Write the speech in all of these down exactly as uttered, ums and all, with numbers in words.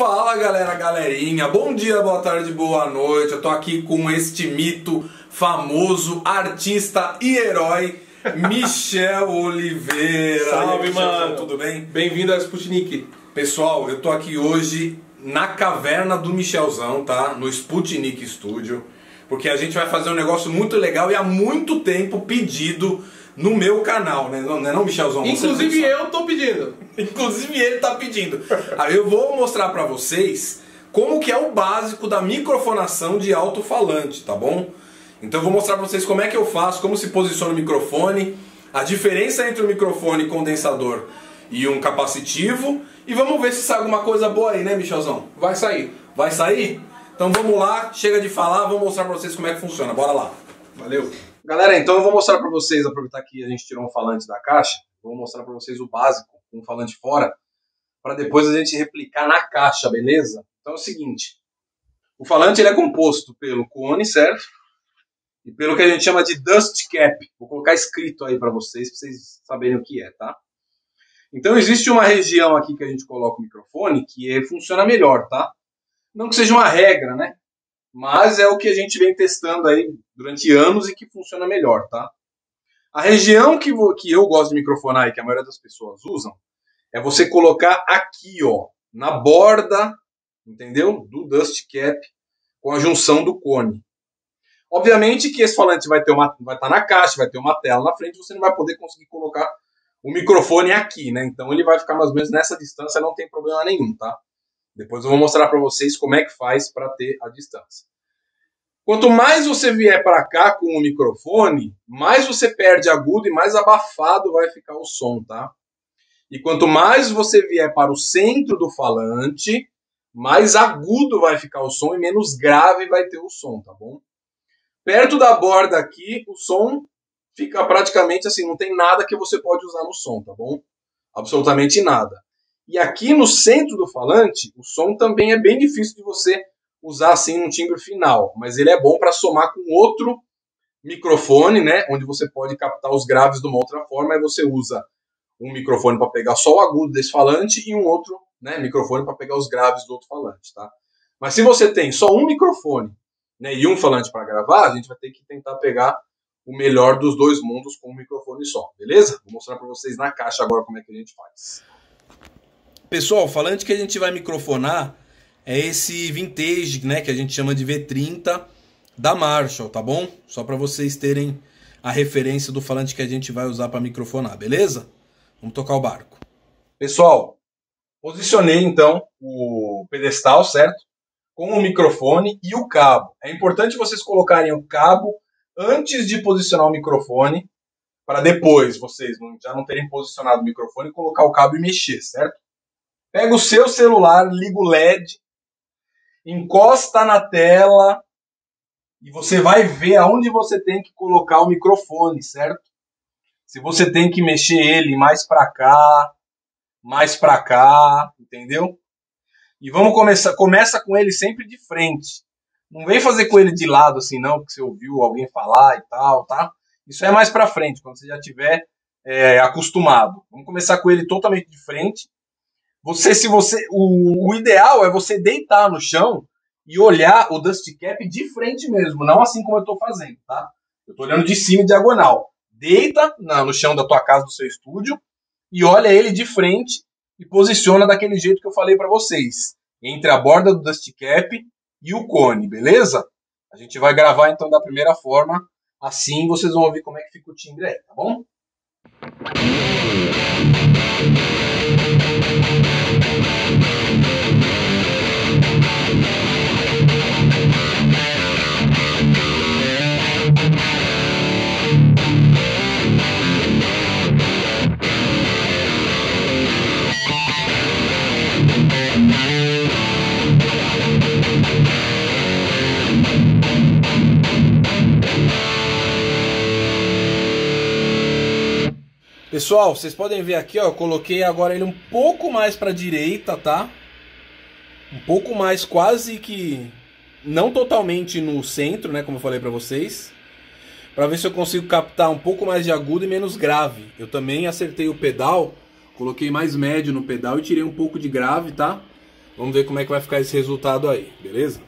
Fala galera, galerinha, bom dia, boa tarde, boa noite. Eu tô aqui com este mito famoso, artista e herói, Michel Oliveira. Salve, Michel, mano, tudo bem? Bem-vindo a Sputnik. Pessoal, eu tô aqui hoje na caverna do Michelzão, tá? No Sputnik Studio, porque a gente vai fazer um negócio muito legal e há muito tempo pedido no meu canal, né? Não é não, Michelzão? Inclusive eu tô pedindo. Inclusive ele tá pedindo. Aí eu vou mostrar pra vocês como que é o básico da microfonação de alto-falante, tá bom? Então eu vou mostrar pra vocês como é que eu faço, como se posiciona o microfone, a diferença entre um microfone condensador e um capacitivo. E vamos ver se sai alguma coisa boa aí, né, Michelzão? Vai sair. Vai sair? Então vamos lá, chega de falar, vou mostrar pra vocês como é que funciona. Bora lá. Valeu. Galera, então eu vou mostrar para vocês, aproveitar que a gente tirou um falante da caixa, vou mostrar para vocês o básico, um falante fora, para depois a gente replicar na caixa, beleza? Então é o seguinte, o falante ele é composto pelo cone, certo? E pelo que a gente chama de dust cap, vou colocar escrito aí para vocês, para vocês saberem o que é, tá? Então existe uma região aqui que a gente coloca o microfone que funciona melhor, tá? Não que seja uma regra, né? Mas é o que a gente vem testando aí durante anos e que funciona melhor, tá? A região que, vou, que eu gosto de microfonar e que a maioria das pessoas usam é você colocar aqui, ó, na borda, entendeu? Do dust cap com a junção do cone. Obviamente que esse falante vai ter uma, vai estar na caixa, vai ter uma tela na frente, você não vai poder conseguir colocar o microfone aqui, né? Então ele vai ficar mais ou menos nessa distância, não tem problema nenhum, tá? Depois eu vou mostrar para vocês como é que faz para ter a distância. Quanto mais você vier para cá com o microfone, mais você perde agudo e mais abafado vai ficar o som, tá? E quanto mais você vier para o centro do falante, mais agudo vai ficar o som e menos grave vai ter o som, tá bom? Perto da borda aqui, o som fica praticamente assim, não tem nada que você pode usar no som, tá bom? Absolutamente nada. E aqui no centro do falante, o som também é bem difícil de você usar assim num timbre final. Mas ele é bom para somar com outro microfone, né? Onde você pode captar os graves de uma outra forma. Aí você usa um microfone para pegar só o agudo desse falante e um outro, né, microfone para pegar os graves do outro falante, tá? Mas se você tem só um microfone, né, e um falante para gravar, a gente vai ter que tentar pegar o melhor dos dois mundos com um microfone só, beleza? Vou mostrar para vocês na caixa agora como é que a gente faz. Pessoal, o falante que a gente vai microfonar é esse vintage, né, que a gente chama de V trinta da Marshall, tá bom? Só para vocês terem a referência do falante que a gente vai usar para microfonar, beleza? Vamos tocar o barco. Pessoal, posicionei então o pedestal, certo? Com o microfone e o cabo. É importante vocês colocarem o cabo antes de posicionar o microfone, para depois vocês já não terem posicionado o microfone, colocar o cabo e mexer, certo? Pega o seu celular, liga o L E D, encosta na tela e você vai ver aonde você tem que colocar o microfone, certo? Se você tem que mexer ele mais para cá, mais para cá, entendeu? E vamos começar, começa com ele sempre de frente. Não vem fazer com ele de lado assim não, porque você ouviu alguém falar e tal, tá? Isso é mais para frente, quando você já tiver é, acostumado. Vamos começar com ele totalmente de frente. Você, se você, o, o ideal é você deitar no chão e olhar o dust cap de frente mesmo, não assim como eu estou fazendo, tá? Eu estou olhando de cima, diagonal. Deita na, no chão da tua casa, do seu estúdio, e olha ele de frente e posiciona daquele jeito que eu falei para vocês, entre a borda do dust cap e o cone, beleza? A gente vai gravar então da primeira forma, assim vocês vão ouvir como é que fica o timbre aí, tá bom? Pessoal, vocês podem ver aqui, ó, eu coloquei agora ele um pouco mais para a direita, tá? Um pouco mais, quase que não totalmente no centro, né, como eu falei para vocês, para ver se eu consigo captar um pouco mais de agudo e menos grave. Eu também acertei o pedal, coloquei mais médio no pedal e tirei um pouco de grave, tá? Vamos ver como é que vai ficar esse resultado aí, beleza?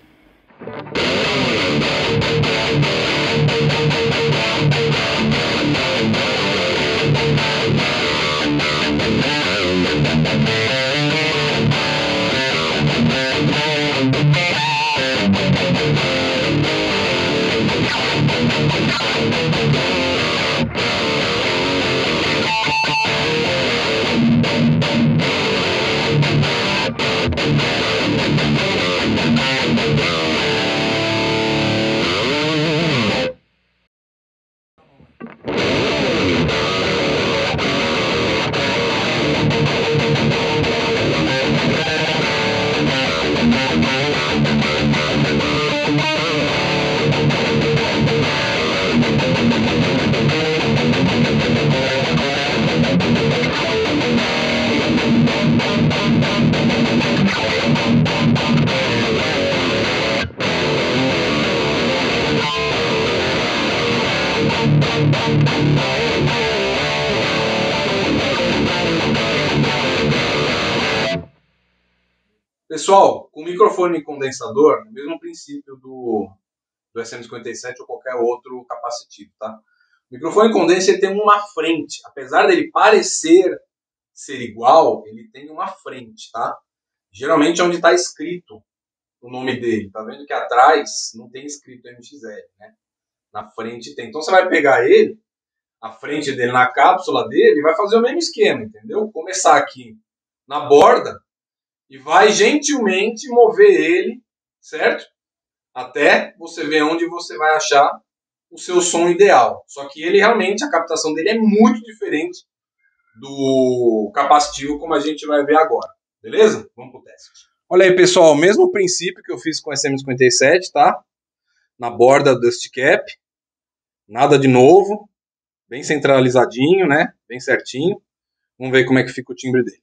Pessoal, com microfone condensador, no mesmo princípio do, do S M cinquenta e sete ou qualquer outro capacitivo, tá? O microfone condensador tem uma frente, apesar dele parecer ser igual, ele tem uma frente, tá? Geralmente é onde está escrito o nome dele, tá vendo que atrás não tem escrito M X L, né? Na frente tem. Então você vai pegar ele, a frente dele na cápsula dele, e vai fazer o mesmo esquema, entendeu? Começar aqui na borda e vai gentilmente mover ele, certo? Até você ver onde você vai achar o seu som ideal. Só que ele realmente, a captação dele é muito diferente do capacitivo, como a gente vai ver agora. Beleza? Vamos pro teste. Olha aí, pessoal, o mesmo princípio que eu fiz com o S M cinquenta e sete, tá? Na borda do dust cap. Nada de novo, bem centralizadinho, né? Bem certinho. Vamos ver como é que fica o timbre dele.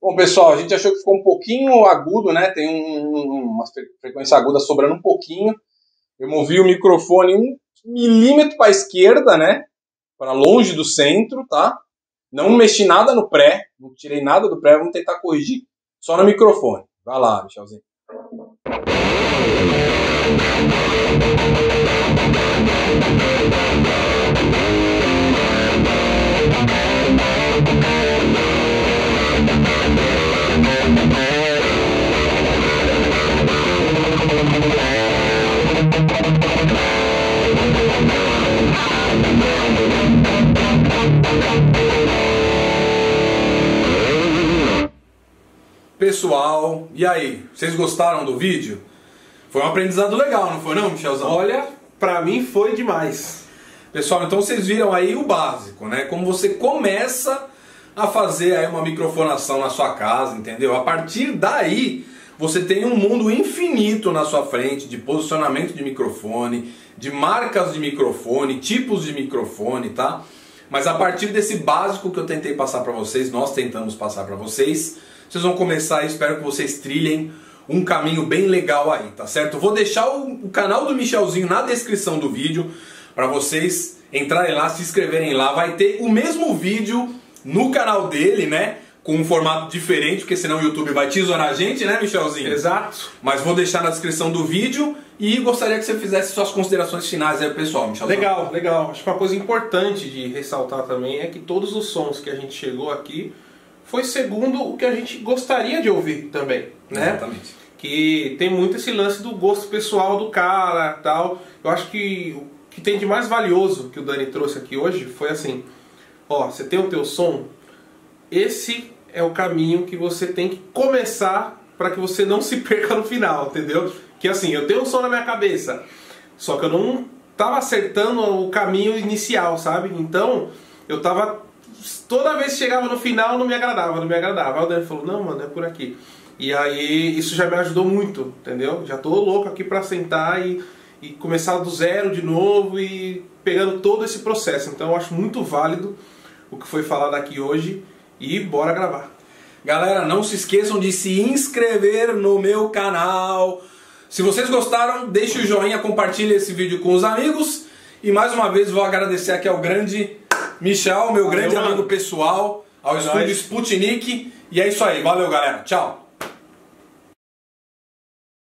Bom, pessoal, a gente achou que ficou um pouquinho agudo, né? Tem um, uma frequência aguda sobrando um pouquinho. Eu movi o microfone um milímetro para a esquerda, né? Para longe do centro, tá? Não mexi nada no pré, não tirei nada do pré, vamos tentar corrigir só no microfone. Vai lá, Michelzinho. Pessoal, e aí? Vocês gostaram do vídeo? Foi um aprendizado legal, não foi não, Michelzão? Olha, pra mim foi demais. Pessoal, então vocês viram aí o básico, né? Como você começa a fazer aí uma microfonação na sua casa, entendeu? A partir daí, você tem um mundo infinito na sua frente de posicionamento de microfone, de marcas de microfone, tipos de microfone, tá? Mas a partir desse básico que eu tentei passar pra vocês, nós tentamos passar pra vocês, vocês vão começar e espero que vocês trilhem um caminho bem legal aí, tá certo? Vou deixar o canal do Michelzinho na descrição do vídeo para vocês entrarem lá, se inscreverem lá. Vai ter o mesmo vídeo no canal dele, né? Com um formato diferente, porque senão o YouTube vai te zonar a gente, né, Michelzinho? Exato. Mas vou deixar na descrição do vídeo e gostaria que você fizesse suas considerações finais aí, pessoal, Michelzinho. Legal, legal. Acho que uma coisa importante de ressaltar também é que todos os sons que a gente chegou aqui foi segundo o que a gente gostaria de ouvir também, né? Exatamente. Que tem muito esse lance do gosto pessoal do cara, tal. Eu acho que o que tem de mais valioso que o Dani trouxe aqui hoje foi assim, ó, você tem o teu som, esse é o caminho que você tem que começar para que você não se perca no final, entendeu? Que assim, eu tenho um som na minha cabeça, só que eu não tava acertando o caminho inicial, sabe? Então, eu tava... Toda vez que chegava no final não me agradava, não me agradava. Aí o Dani falou, não, mano, é por aqui. E aí isso já me ajudou muito, entendeu? Já tô louco aqui pra sentar e, e começar do zero de novo e pegando todo esse processo. Então eu acho muito válido o que foi falado aqui hoje e bora gravar. Galera, não se esqueçam de se inscrever no meu canal. Se vocês gostaram, deixe o joinha, compartilhe esse vídeo com os amigos. E mais uma vez vou agradecer aqui ao grande Michel, meu grande amigo pessoal, ao estúdio Sputnik. E é isso aí, valeu galera, tchau!